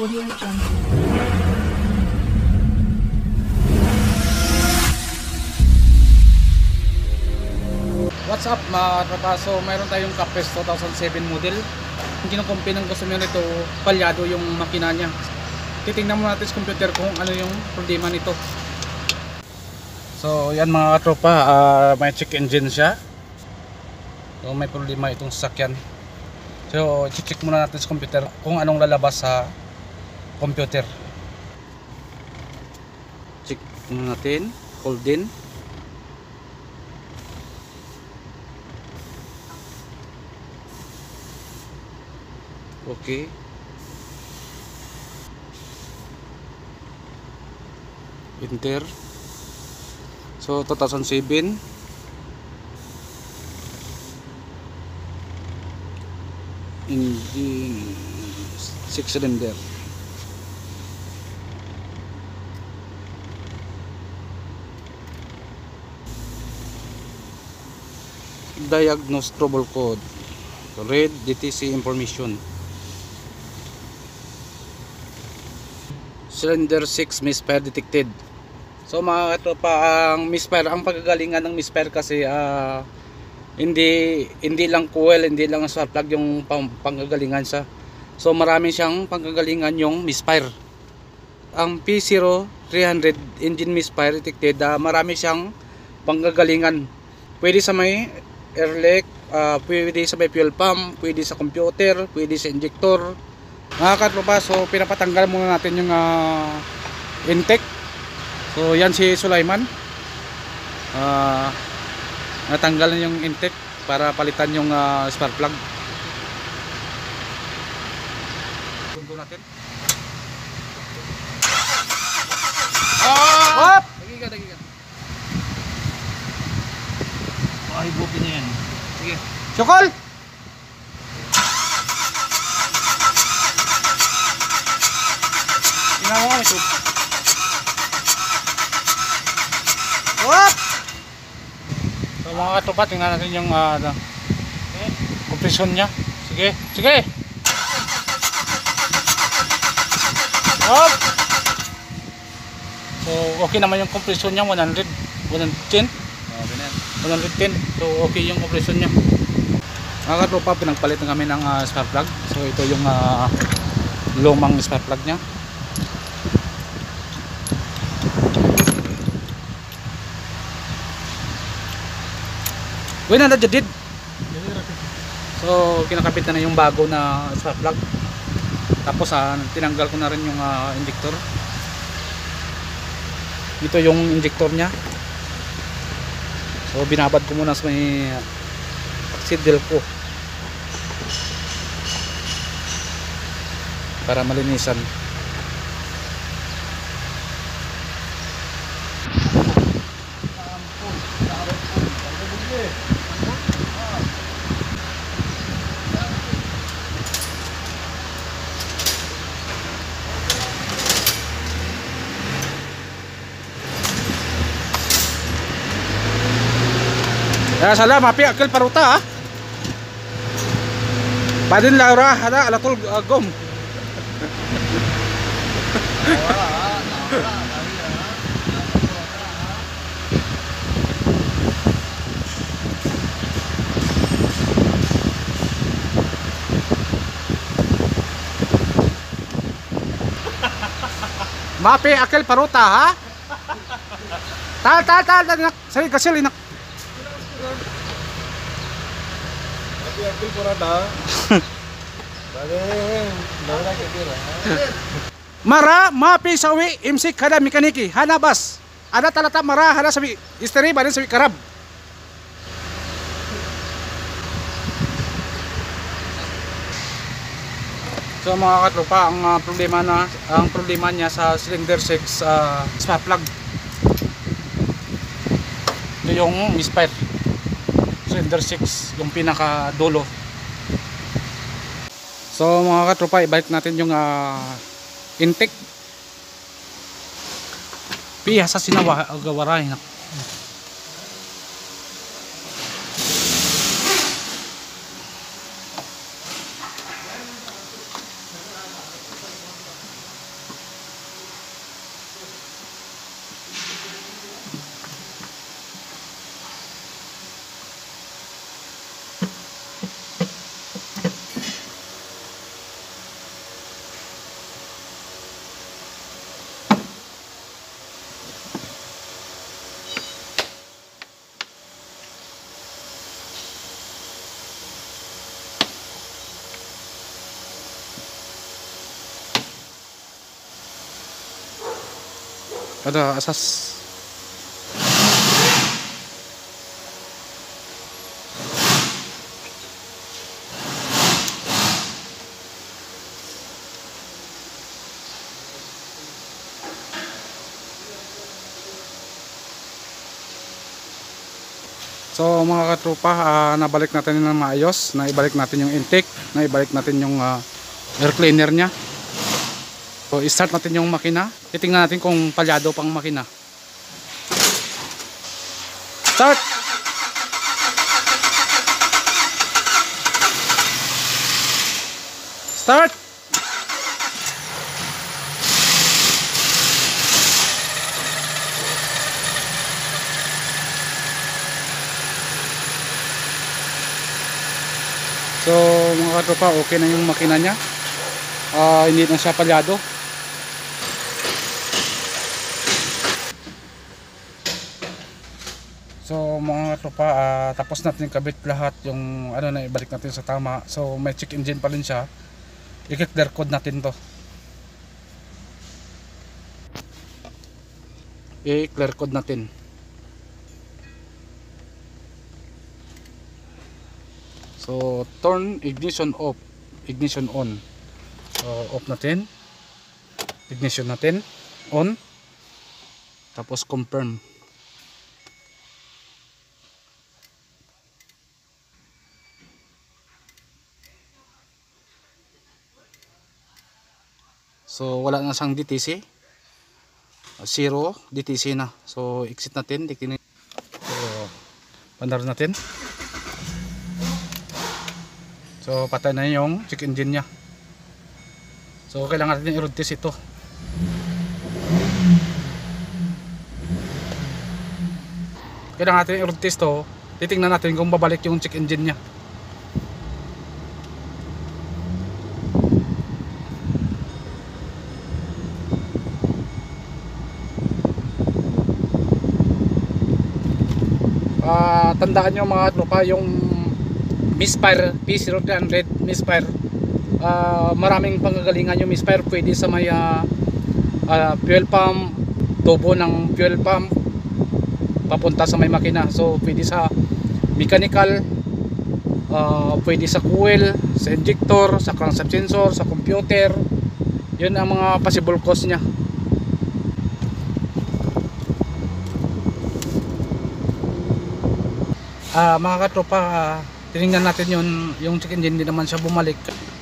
Audio Jungle. What's up mga katrapaso, mayroon tayong Capes 2007 model. Ang kinukumpi ng customer nito, palyado yung makina niya. Titingnan muna natin sa computer kung ano yung problema nito. So yan mga katropa, may check engine siya. So may problema itong sasakyan. So check muna natin sa computer kung anong lalabas sa computer. Check muna natin, hold in. Okay. Enter. So 2007. Engine 6 cylinder. Diagnose trouble code. Read DTC information. Cylinder 6 misfire detected. So mga katropa, ang misfire, ang pagkagalingan ng misfire kasi hindi lang coil, hindi lang spark plug yung panggagalingan sa. So marami siyang panggagalingan yung misfire. Ang P0300 engine misfire detected, marami siyang panggagalingan. Pwede sa may air leak, pwede sa may fuel pump, pwede sa computer, pwede sa injector. Mga katropa, so pinapatanggal muna natin yung intake. So yan si Sulaiman, natanggal na yung intake para palitan yung spark plug. Tunto natin. Hop! Dagi ka. Ay, bupin niya yan. Sige. Sokol! What? So mga katropa, tingnan natin yung compression niya. Sige. What? So okay naman yung compression niya, 110. So okay yung compression niya. Mga katropa, pinagpalitan kami ng spark plug. So ito yung lumang spark plug niya. Wala na jadid. So kinakapitan na yung bago na spark plug. Tapos tinanggal ko na rin yung injector. Ito yung injector niya. So binabad ko muna sa may sidel ko. Para malinisan. Ya salam api akil paruta ah. Padin Laura ada alatul gom. Mapi akil paruta ha. Tal nak sari kasil nak. Mara mapi sawi imsik kada mekaniki hana bas ada talata mara hana sawi isteri badan sawi karab so mga katropa ang problema niya sa cylinder 6 spark plug ito yung misfire cylinder 6 yung pinaka dulo. So mga katropa, ibalik natin yung intake. Piya sa sinawa gawaray. ada asas. So mga katrupa, nabalik natin ng maayos, naibalik natin yung intake, naibalik natin yung air cleaner nya. So i-start natin yung makina, titingnan natin kung palyado pang makina. Start! Start! So mga katropa, okay na yung makina niya. Hindi na siya palyado. So mga katropa, tapos natin kabit lahat yung ano na ibalik natin sa tama. So may check engine pa rin siya. I-clear code natin to. I-clear code natin. So turn ignition off, ignition on. So off natin, ignition natin, on. Tapos confirm. So wala na siyang DTC. Zero DTC na. So exit natin, titingnan. So bandar natin. So patay na yung check engine nya. So kailangan natin i-road test ito. Kailangan natin i-road test to. Titingnan natin kung babalik yung check engine nya. Tandaan nyo mga tropa yung misfire, P0300 misfire, maraming panggagalingan yung misfire. Pwede sa may fuel pump, tubo ng fuel pump papunta sa may makina. So pwede sa mechanical, pwede sa coil, sa injector, sa crankshaft sensor, sa computer. Yun ang mga possible cause nya. Mga katropa, tinignan natin yun, yung check engine, hindi naman siya bumalik.